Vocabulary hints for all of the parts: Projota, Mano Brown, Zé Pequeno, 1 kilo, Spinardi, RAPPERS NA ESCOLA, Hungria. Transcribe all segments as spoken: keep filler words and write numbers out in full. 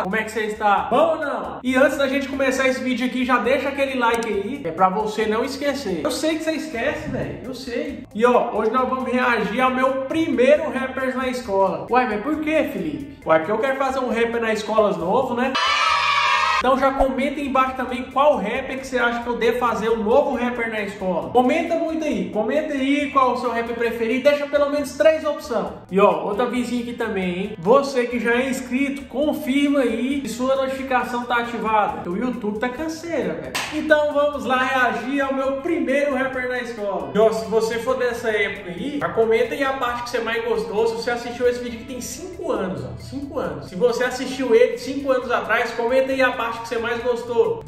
Olá, como é que você está? Bom ou não? E antes da gente começar esse vídeo aqui, já deixa aquele like aí, é pra você não esquecer. Eu sei que você esquece, velho, eu sei. E ó, hoje nós vamos reagir ao meu primeiro Rappers na escola. Uai, mas por que, Felipe? Uai, porque eu quero fazer um rapper na escola novo, né? Então já comenta aí embaixo também qual rapper que você acha que eu devo fazer um novo rapper na escola. Comenta muito aí, comenta aí qual o seu rapper preferido, deixa pelo menos três opções. E ó, outra vizinha aqui também, hein? Você que já é inscrito, confirma aí que sua notificação tá ativada. O YouTube tá canseira, velho. Então vamos lá reagir ao meu primeiro rapper na escola. E ó, se você for dessa época aí, já comenta aí a parte que você mais gostou, se você assistiu esse vídeo que tem cinco anos, ó, cinco anos. Se você assistiu ele cinco anos atrás, comenta aí a parte que você mais gostou.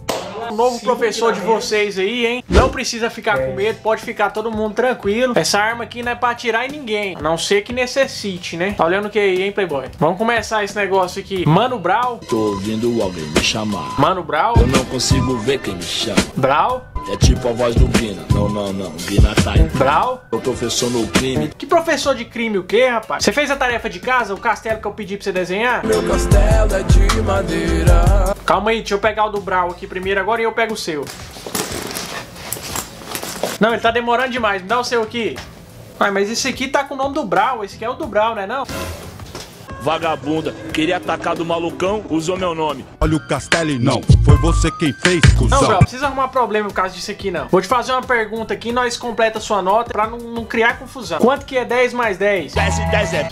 O novo professor de vocês aí, hein? Não precisa ficar com medo, pode ficar todo mundo tranquilo. Essa arma aqui não é pra atirar em ninguém, a não ser que necessite, né? Tá olhando o que aí, hein, Playboy? Vamos começar esse negócio aqui. Mano Brown. Tô ouvindo alguém me chamar. Mano Brown. Eu não consigo ver quem me chama. Brown. É tipo a voz do Guina. Não, não, não. Guina tá em Brown. O professor no crime. Que professor de crime o quê, rapaz? Você fez a tarefa de casa? O castelo que eu pedi pra você desenhar? Meu castelo é de madeira. Calma aí, deixa eu pegar o do Brown aqui primeiro agora e eu pego o seu. Não, ele tá demorando demais. Me dá o seu aqui. Ai, mas esse aqui tá com o nome do Brown. Esse aqui é o do Brown, né não? Vagabunda, queria atacar do malucão, usou meu nome. Olha o Castelli, não. Foi você quem fez, cuzão. Não, Brown, precisa arrumar problema por causa disso aqui, não. Vou te fazer uma pergunta aqui, nós completa sua nota pra não, não criar confusão. Quanto que é dez mais dez? dez e dez é...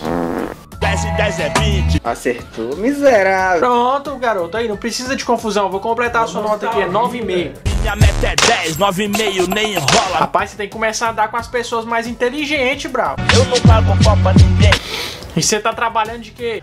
dez e dez é vinte. Acertou, miserável. Pronto, garoto. Aí, não precisa de confusão. Vou completar a sua nota aqui, é nove e meio. Minha meta é dez, nove e meio, nem enrola. Rapaz, você tem que começar a andar com as pessoas mais inteligentes, Brown. Eu não pago pau pra ninguém. E você tá trabalhando de quê?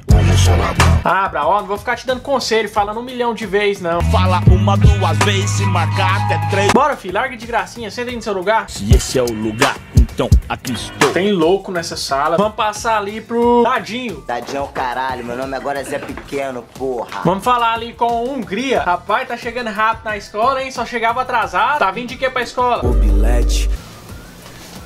Ah, Brown, ó, não vou ficar te dando conselho, falando um milhão de vezes, não. Fala uma, duas vezes, se marcar até três. Bora, filho, larga de gracinha, senta aí no seu lugar. Se esse é o lugar, então aqui estou. Tem louco nessa sala. Vamos passar ali pro Tadinho. Tadinho é o caralho, meu nome agora é Zé Pequeno, porra. Vamos falar ali com Hungria. Rapaz, tá chegando rápido na escola, hein? Só chegava atrasado. Tá vindo de quê pra escola? O bilhete.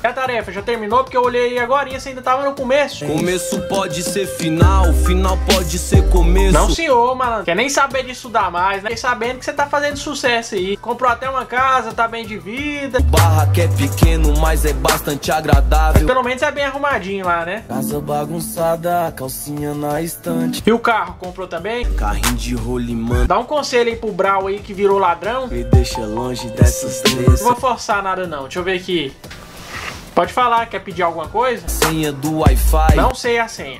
E a tarefa? Já terminou? Porque eu olhei agora e você ainda tava no começo. Começo pode ser final, final pode ser começo. Não, senhor, malandro. Quer nem saber de estudar mais, né? Quer sabendo que você tá fazendo sucesso aí. Comprou até uma casa, tá bem de vida. O barraco é pequeno, mas é bastante agradável. Mas pelo menos é bem arrumadinho lá, né? Casa bagunçada, calcinha na estante. E o carro? Comprou também? Carrinho de rolimã. Dá um conselho aí pro Brown aí que virou ladrão. Me deixa longe dessas três. Não vou forçar nada, não. Deixa eu ver aqui. Pode falar, quer pedir alguma coisa? Senha do Wi-Fi. Não sei a senha.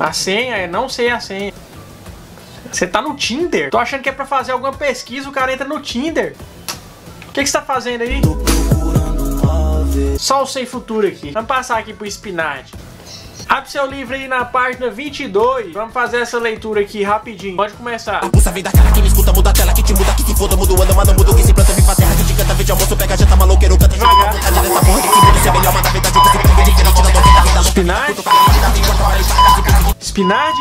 A senha é não sei a senha. Você tá no Tinder? Tô achando que é pra fazer alguma pesquisa, o cara entra no Tinder. O que que você tá fazendo aí? Tô procurando móveis. Só o Sem Futuro aqui. Vamos passar aqui pro Spinardi. Abre seu livro aí na página vinte e dois. Vamos fazer essa leitura aqui rapidinho. Pode começar. Bagunça vem da cara, que me escuta, muda a tela, que te muda, que te foda, muda o ano, mano, muda o que se planta, vem pra terra, que te canta, vem de almoço, pega, janta, maloqueiro, canta, joga. Spinardi? Spinardi?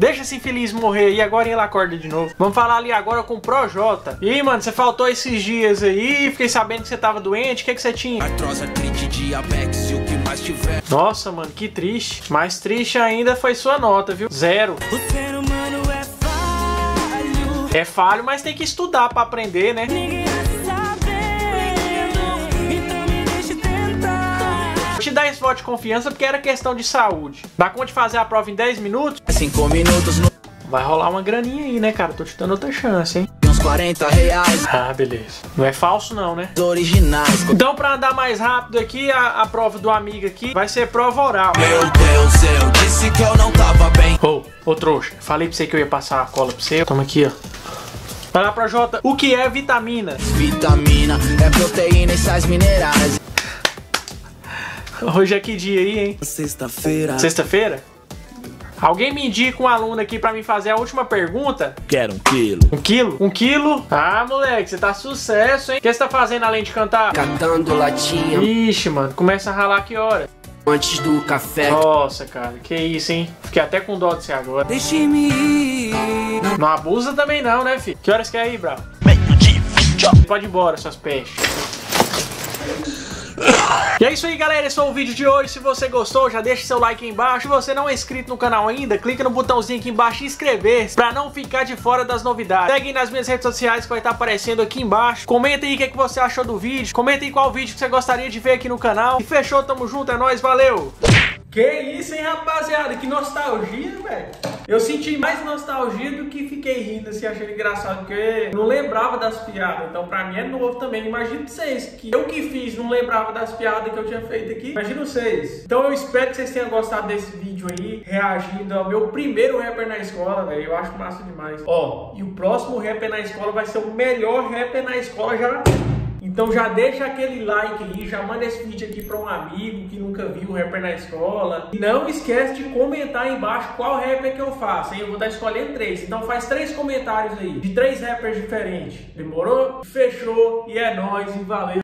Deixa esse infeliz morrer e agora ele acorda de novo. Vamos falar ali agora com o Projota. Ih, mano, você faltou esses dias aí. Fiquei sabendo que você tava doente. O que, que você tinha? Artrose, artrite, diabetes e o que mais tiver. Nossa, mano, que triste. Mais triste ainda foi sua nota, viu? Zero. O ser humano é falho. É falho, mas tem que estudar pra aprender, né? Te dar esse voto de confiança porque era questão de saúde. Dá conta de fazer a prova em dez minutos? cinco minutos. No... Vai rolar uma graninha aí, né, cara? Tô te dando outra chance, hein? Uns quarenta reais. Ah, beleza. Não é falso não, né? Originais. Então, pra andar mais rápido aqui, a, a prova do amigo aqui vai ser prova oral. Meu Deus, eu disse que eu não tava bem. Ô, ô trouxa, falei pra você que eu ia passar a cola pra você. Toma aqui, ó. Vai lá, Projota. O que é vitamina? Vitamina é proteína e sais minerais. Hoje é que dia aí, hein? Sexta-feira. Sexta-feira? Alguém me indica um aluno aqui pra me fazer a última pergunta? Quero um quilo. Um quilo? Um quilo? Ah, moleque, você tá sucesso, hein? O que você tá fazendo além de cantar? Catando latinha. Ixi, mano, começa a ralar que hora? Antes do café. Nossa, cara, que isso, hein? Fiquei até com dó de você agora. Deixe-me ir. Não abusa também não, né, filho? Que horas que é aí, Brown? Meio dia. Pode ir embora, suas peixes. E é isso aí, galera, esse foi o vídeo de hoje. Se você gostou, já deixa seu like aí embaixo. Se você não é inscrito no canal ainda, clica no botãozinho aqui embaixo inscrever-se pra não ficar de fora das novidades. Segue nas minhas redes sociais que vai estar aparecendo aqui embaixo. Comenta aí o que, é que você achou do vídeo, comenta aí qual vídeo que você gostaria de ver aqui no canal. E fechou, tamo junto, é nóis, valeu! Que isso, hein, rapaziada? Que nostalgia, velho. Eu senti mais nostalgia do que fiquei rindo, assim, achando engraçado, porque não lembrava das piadas. Então, pra mim, é novo também. Imagina vocês, que eu que fiz, não lembrava das piadas que eu tinha feito aqui. Imagina vocês. Então, eu espero que vocês tenham gostado desse vídeo aí, reagindo ao meu primeiro rapper na escola, velho. Eu acho massa demais. Ó, e o próximo rapper na escola vai ser o melhor rapper na escola já... Então já deixa aquele like aí, já manda esse vídeo aqui para um amigo que nunca viu um rapper na escola. E não esquece de comentar aí embaixo qual rapper que eu faço, hein? Eu vou estar escolhendo três, então faz três comentários aí, de três rappers diferentes. Demorou? Fechou, e é nóis, e valeu!